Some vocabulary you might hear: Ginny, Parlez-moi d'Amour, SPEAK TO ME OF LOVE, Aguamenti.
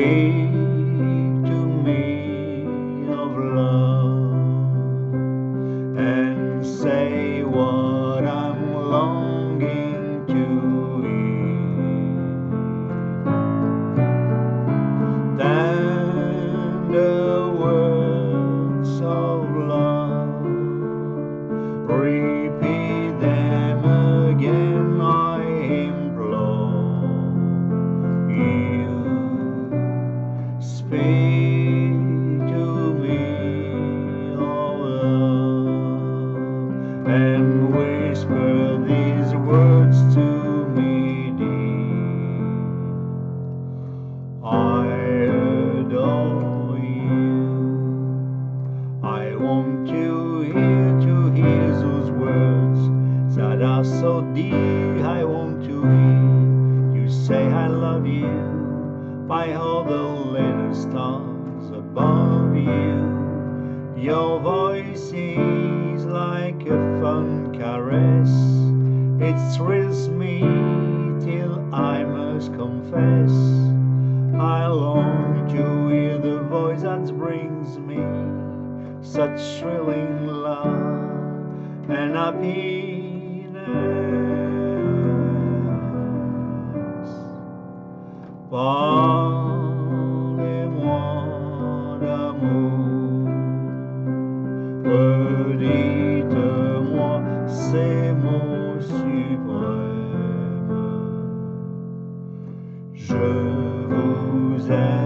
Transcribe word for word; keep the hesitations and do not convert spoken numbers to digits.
Speak to me of love and say what I'm longing to hear. Tender words of love, repeat them again, I implore you. Speak to me of love and whisper these words to me, dear. I adore you. I want you here to hear those words that are so dear. I want to hear you say I love you by all the little stars above you. Your voice is like a fond caress, it thrills me till I must confess. I long to hear the voice that brings me such thrilling love and happiness. Parlez-moi d'amour, redites-moi ces mots suprêmes. Je vous aime.